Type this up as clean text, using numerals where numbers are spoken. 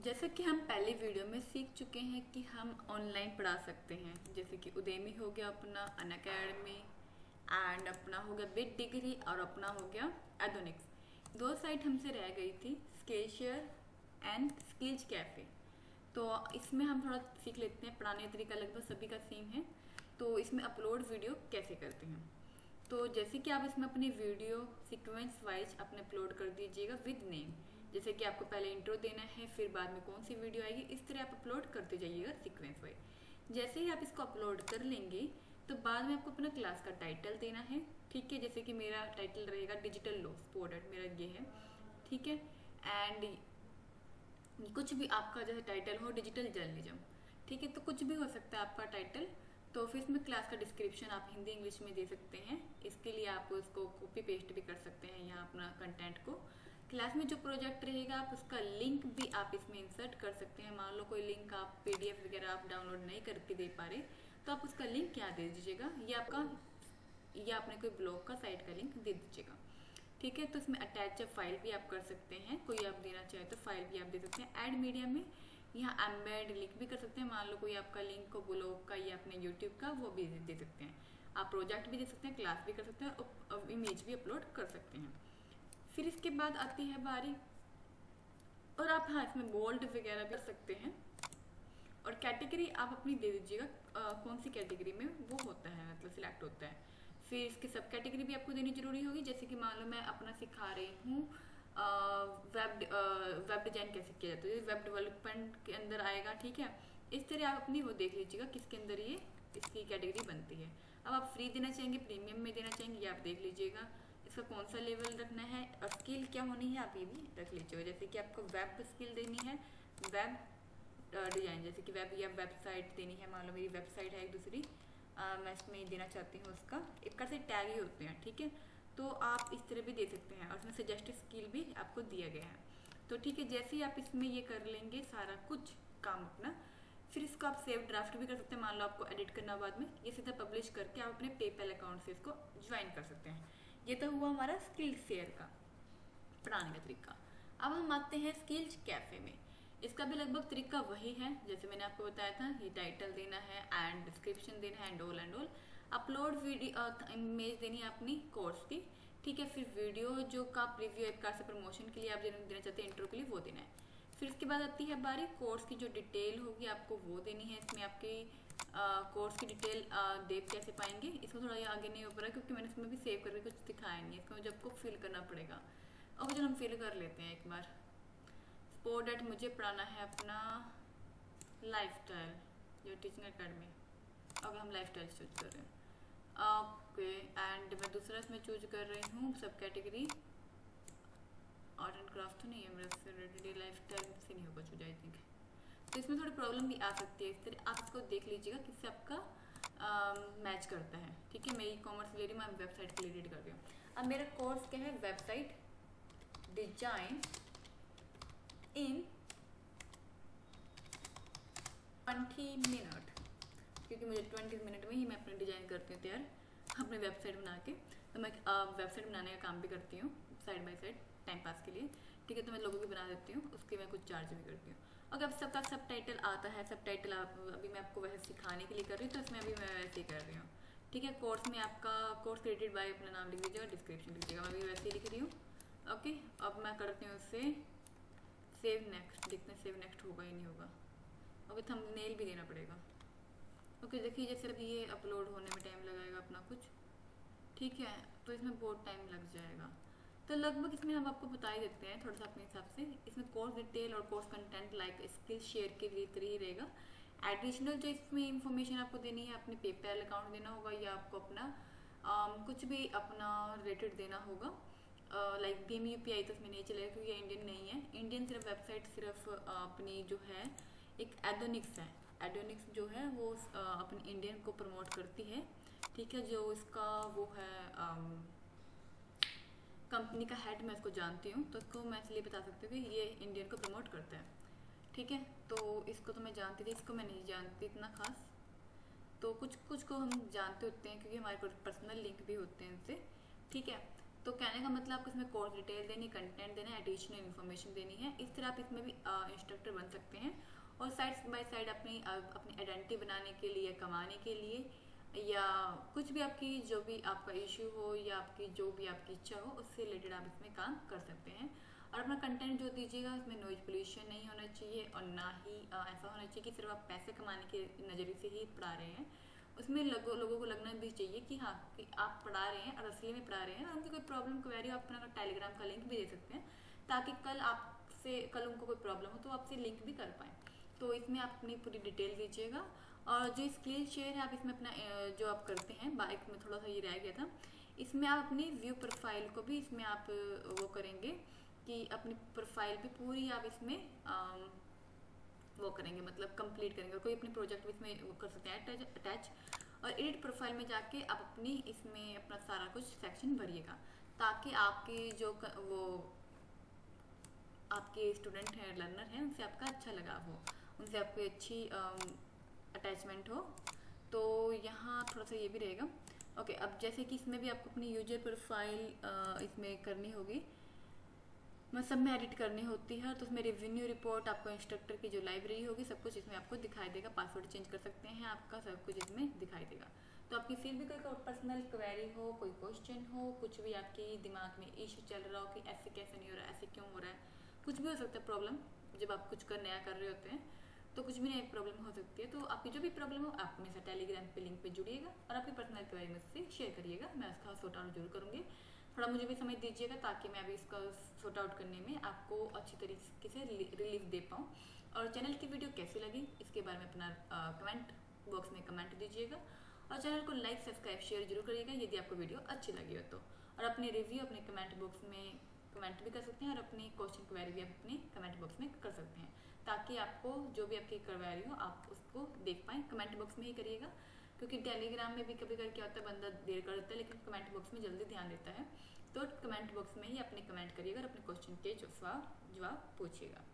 जैसा कि हम पहले वीडियो में सीख चुके हैं कि हम ऑनलाइन पढ़ा सकते हैं, जैसे कि उदेमी हो गया अपना, अनअकैडमी एंड अपना हो गया बिट डिग्री और अपना हो गया एडोनिक्स। दो साइट हमसे रह गई थी, स्किलशेयर एंड स्किल्स कैफ़े। तो इसमें हम थोड़ा सीख लेते हैं, पढ़ाने तरीका लगभग सभी का सेम है। तो इसमें अपलोड वीडियो कैसे करते हैं, तो जैसे कि आप इसमें अपनी वीडियो सिक्वेंस वाइज अपने अपलोड कर दीजिएगा विद नेम। जैसे कि आपको पहले इंट्रो देना है, फिर बाद में कौन सी वीडियो आएगी, इस तरह आप अपलोड करते जाइएगा सीक्वेंस वाइज। जैसे ही आप इसको अपलोड कर लेंगे तो बाद में आपको अपना क्लास का टाइटल देना है, ठीक है। जैसे कि मेरा टाइटल रहेगा डिजिटल लॉ स्पोर्ट, मेरा ये है, ठीक है। एंड कुछ भी आपका जैसे टाइटल हो, डिजिटल जर्नलिज्म, ठीक है, तो कुछ भी हो सकता है आपका टाइटल। तो फिर इसमें क्लास का डिस्क्रिप्शन आप हिंदी इंग्लिश में दे सकते हैं। इसके लिए आप उसको कॉपी पेस्ट भी कर सकते हैं यहाँ अपना कंटेंट को। क्लास में जो प्रोजेक्ट रहेगा आप उसका लिंक भी आप इसमें इंसर्ट कर सकते हैं। मान लो कोई लिंक आप पीडीएफ वगैरह आप डाउनलोड नहीं करके दे पा रहे, तो आप उसका लिंक यहाँ दे दीजिएगा, या आपका या आपने कोई ब्लॉग का साइट का लिंक दे दीजिएगा, ठीक है। तो इसमें अटैच फाइल भी आप कर सकते हैं, कोई आप देना चाहे तो फाइल भी आप दे सकते हैं। ऐड मीडिया में यहाँ एम्बेड लिंक भी कर सकते हैं। मान लो कोई आपका लिंक हो ब्लॉग का या अपने यूट्यूब का, वो भी दे सकते हैं आप। प्रोजेक्ट भी दे सकते हैं, क्लास भी कर सकते हैं और इमेज भी अपलोड कर सकते हैं। फिर इसके बाद आती है बारी, और आप हाँ इसमें बोल्ड वगैरह भी कर सकते हैं। और कैटेगरी आप अपनी दे दीजिएगा, कौन सी कैटेगरी में वो होता है, मतलब सिलेक्ट होता है। फिर इसकी सब कैटेगरी भी आपको देनी जरूरी होगी। जैसे कि मान लो मैं अपना सिखा रही हूँ वेब डिजाइन कैसे किया जाता है, वेब डेवलपमेंट के अंदर आएगा, ठीक है। इस तरह आप अपनी वो देख लीजिएगा किसके अंदर ये इसकी कैटेगरी बनती है। अब आप फ्री देना चाहेंगे, प्रीमियम में देना चाहेंगे, ये आप देख लीजिएगा। इसका कौन सा लेवल रखना है और स्किल क्या होनी है आप ये भी रख लीजिएगा। जैसे कि आपको वेब स्किल देनी है, वेब डिजाइन, जैसे कि वेब या वेबसाइट देनी है। मान लो मेरी वेबसाइट है एक दूसरी, मैं इसमें देना चाहती हूँ उसका, एक तरह से टैग ही होते हैं, ठीक है। तो आप इस तरह भी दे सकते हैं और इसमें सजेस्टेड स्किल भी आपको दिया गया है। तो ठीक है, जैसे ही आप इसमें ये कर लेंगे सारा कुछ काम अपना, फिर इसको आप सेव ड्राफ्ट भी कर सकते हैं। मान लो आपको एडिट करना बाद में, ये सीधा पब्लिश करके आप अपने पेपैल अकाउंट से इसको ज्वाइन कर सकते हैं। ये तो हुआ हमारा स्किलशेयर का पढ़ाने का तरीका। अब हम आते हैं स्किल्स कैफ़े में। इसका भी लगभग तरीका वही है, जैसे मैंने आपको बताया था। ये टाइटल देना है एंड डिस्क्रिप्शन देना है and all upload video image देनी है अपनी कोर्स की, ठीक है। फिर वीडियो जो का प्रीव्यू एक कार से प्रमोशन के लिए आप देना चाहते हैं, इंट्रो के लिए वो देना है। फिर इसके बाद आती है बारी कोर्स की, जो डिटेल होगी आपको वो देनी है। इसमें आपकी कोर्स की डिटेल देख कैसे पाएंगे, इसको थोड़ा ये आगे नहीं हो पा रहा क्योंकि मैंने इसमें भी सेव करके कुछ दिखाया नहीं है। इसमें मुझे आपको फिल करना पड़ेगा, और चलो हम फिल कर लेते हैं एक बार। स्पोर्ट डेट मुझे पढ़ाना है अपना लाइफस्टाइल, जो टीचिंग अकेडमी, अगर हम लाइफस्टाइल चूज कर रहे हैं, ओके। एंड मैं दूसरा इसमें चूज कर रही हूँ सब कैटेगरी, आर्ट एंड क्राफ्ट तो नहीं है मेरा, लाइफस्टाइल से नहीं होगा चूज आई थिंक। तो इसमें थोड़ी प्रॉब्लम भी आ सकती है, इस तरह आप इसको देख लीजिएगा किससे आपका मैच करता है, ठीक है। मैं ई कॉमर्स ले रही हूँ, मैं वेबसाइट के लिए एडिट कर रही हूँ। अब मेरा कोर्स क्या है, वेबसाइट डिजाइन इन 20 मिनट, क्योंकि मुझे 20 मिनट में ही मैं अपनी डिज़ाइन करती हूँ तैयार, अपने वेबसाइट बना के। तो मैं वेबसाइट बनाने का काम भी करती हूँ side by side time pass के लिए, ठीक है। तो मैं लोगों की बना देती हूँ, उसके मैं कुछ चार्ज भी करती हूँ। अगर अब सबका सब टाइटल आता है, सब टाइटल आप अभी मैं आपको वैसे सिखाने के लिए कर रही हूँ, तो इसमें अभी मैं वैसे ही कर रही हूँ, ठीक है। कोर्स में आपका कोर्स क्रिएटेड बाय अपना नाम लिख दीजिएगा, डिस्क्रिप्शन दीजिएगा, मैं अभी वैसे ही लिख रही हूँ, ओके। अब मैं करती हूँ उससे सेव नेक्स्ट, देखते हैं सेव नेक्स्ट होगा ही नहीं होगा। ओके, थंबनेल भी देना पड़ेगा, ओके। देखिए जैसे अभी ये अपलोड होने में टाइम लगाएगा अपना कुछ, ठीक है, तो इसमें बहुत टाइम लग जाएगा। तो लगभग इसमें हम आपको बता ही देते हैं थोड़ा सा अपने हिसाब से। इसमें कोर्स डिटेल और course content like skill share के लिए ही रहेगा। एडिशनल जो इसमें इंफॉर्मेशन आपको देनी है, अपने पेपैल अकाउंट देना होगा, या आपको अपना कुछ भी अपना रिलेटेड देना होगा। लाइक भीम UPI तो इसमें नहीं चलेगा क्योंकि ये इंडियन नहीं है। इंडियन सिर्फ वेबसाइट सिर्फ अपनी जो है एक एडोनिक्स है, एडोनिक्स जो है वो अपने इंडियन को प्रमोट करती है, ठीक है। जो इसका वो है कंपनी का हेड, मैं इसको जानती हूँ, तो इसको मैं इसलिए बता सकती हूँ कि ये इंडियन को प्रमोट करता है, ठीक है। तो इसको तो मैं जानती थी, इसको मैं नहीं जानती इतना खास। तो कुछ कुछ को हम जानते होते हैं क्योंकि हमारे पर्सनल लिंक भी होते हैं इनसे, ठीक है। तो कहने का मतलब आपको इसमें कोर्स डिटेल देनी, कंटेंट देना, एडिशनल इन्फॉर्मेशन देनी है। इस तरह आप इसमें भी इंस्ट्रक्टर बन सकते हैं और साइड बाय साइड अपनी आइडेंटिटी बनाने के लिए, कमाने के लिए, या कुछ भी आपकी जो भी आपका इशू हो या आपकी जो भी आपकी इच्छा हो उससे रिलेटेड आप इसमें काम कर सकते हैं। और अपना कंटेंट जो दीजिएगा उसमें नॉइज पोल्यूशन नहीं होना चाहिए और ना ही ऐसा होना चाहिए कि सिर्फ आप पैसे कमाने के नज़रिए से ही पढ़ा रहे हैं। उसमें लोगों को लगना भी चाहिए कि हाँ कि आप पढ़ा रहे हैं और असली में पढ़ा रहे हैं। और उनकी कोई प्रॉब्लम क्वेरी आप अपना टेलीग्राम का लिंक भी दे सकते हैं ताकि कल उनको कोई प्रॉब्लम हो तो आपसे लिंक भी कर पाएँ। तो इसमें आप अपनी पूरी डिटेल दीजिएगा। और जो स्किल शेयर है आप इसमें अपना जो आप करते हैं, बाइक में थोड़ा सा ये रह गया था, इसमें आप अपनी व्यू प्रोफाइल को भी इसमें आप वो करेंगे कि अपनी प्रोफाइल भी पूरी आप इसमें वो करेंगे, मतलब कंप्लीट करेंगे। और कोई अपने प्रोजेक्ट भी इसमें वो कर सकते हैं अटैच। और एडिट प्रोफाइल में जाके आप अपनी इसमें अपना सारा कुछ सेक्शन भरिएगा ताकि आपके जो वो आपके स्टूडेंट हैं, लर्नर हैं, उनसे आपका अच्छा लगाव हो, उनसे आपकी अच्छी अटैचमेंट हो। तो यहाँ थोड़ा सा ये भी रहेगा। ओके, अब जैसे कि इसमें भी आपको अपनी यूजर प्रोफाइल इसमें करनी होगी, मैं सब में एडिट करनी होती है। तो उसमें रेवेन्यू रिपोर्ट, आपको इंस्ट्रक्टर की जो लाइब्रेरी होगी, सब कुछ इसमें आपको दिखाई देगा। पासवर्ड चेंज कर सकते हैं, आपका सब कुछ इसमें दिखाई देगा। तो आपकी फिर भी कोई पर्सनल क्वेरी हो, कोई क्वेश्चन हो, कुछ भी आपके दिमाग में इश्यू चल रहा हो कि ऐसे कैसे नहीं हो रहा, ऐसे क्यों हो रहा है, कुछ भी हो सकता है प्रॉब्लम। जब आप कुछ नया कर रहे होते हैं तो कुछ भी नई प्रॉब्लम हो सकती है। तो आपकी जो भी प्रॉब्लम हो आप मेरे साथ टेलीग्राम पे लिंक पे जुड़िएगा और आपकी पर्सनल क्वेरी मुझसे शेयर करिएगा। मैं उसका सॉर्ट आउट जरूर करूँगी। थोड़ा मुझे भी समय दीजिएगा ताकि मैं अभी इसका सॉर्ट आउट करने में आपको अच्छी तरीके से रिलीफ दे पाऊँ। और चैनल की वीडियो कैसी लगी इसके बारे में अपना कमेंट बॉक्स में कमेंट दीजिएगा। और चैनल को लाइक, सब्सक्राइब, शेयर जरूर करिएगा यदि आपको वीडियो अच्छी लगी हो तो। और अपने रिव्यू अपने कमेंट बॉक्स में कमेंट भी कर सकते हैं और अपनी क्वेश्चन क्वेरी भी आप अपने कमेंट बॉक्स में कर सकते हैं ताकि आपको जो भी आपकी क्वेरी हो आप उसको देख पाएँ। कमेंट बॉक्स में ही करिएगा क्योंकि टेलीग्राम में भी कभी कभी क्या होता है बंदा देर कर देता है लेकिन कमेंट बॉक्स में जल्दी ध्यान देता है। तो कमेंट बॉक्स में ही अपने कमेंट करिएगा और अपने क्वेश्चन के जवाब पूछिएगा।